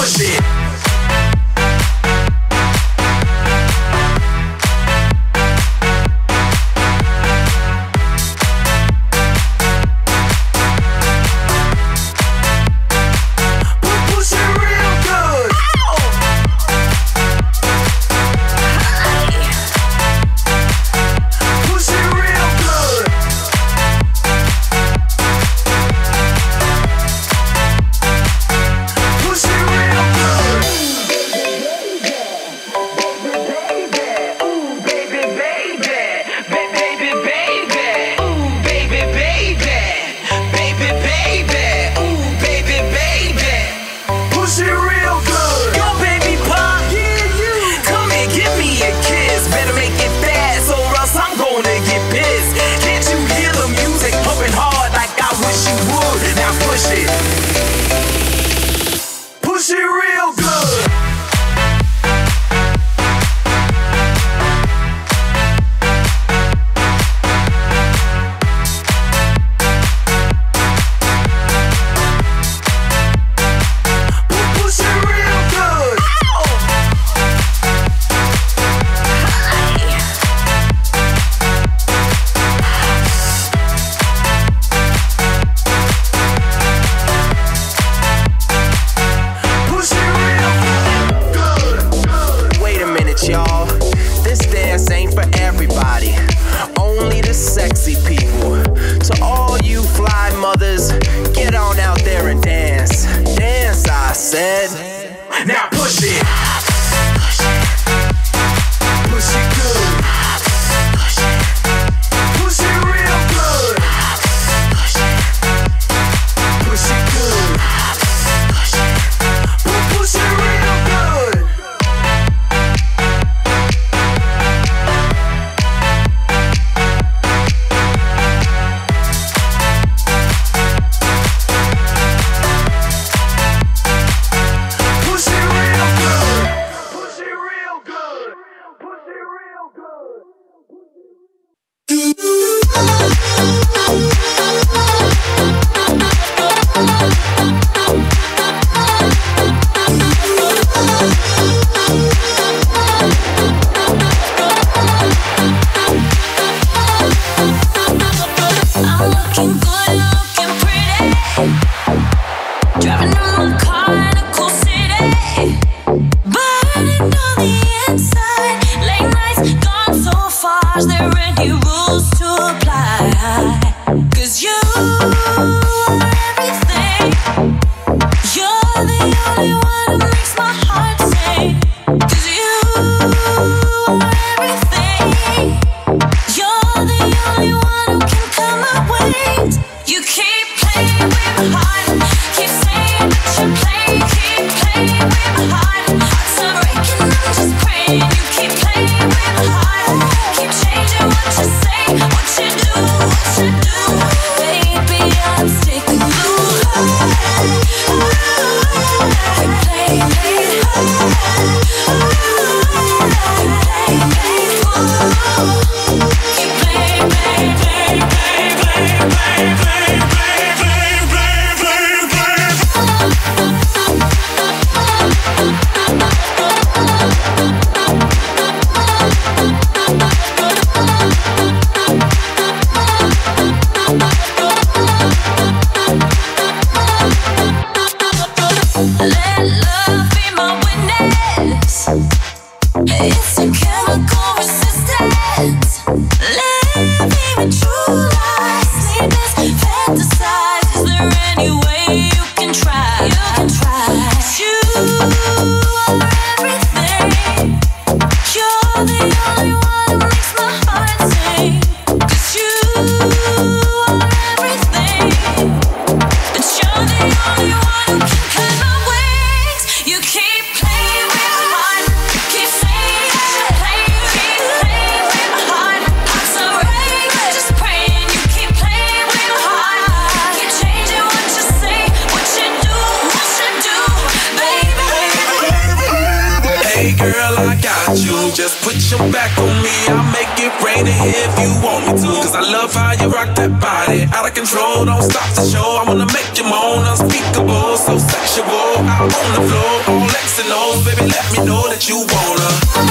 push it. Now push it! Out of control, don't stop the show. I wanna make you moan, unspeakable. so sexual, out on the floor, all X's and O's. Baby, let me know that you wanna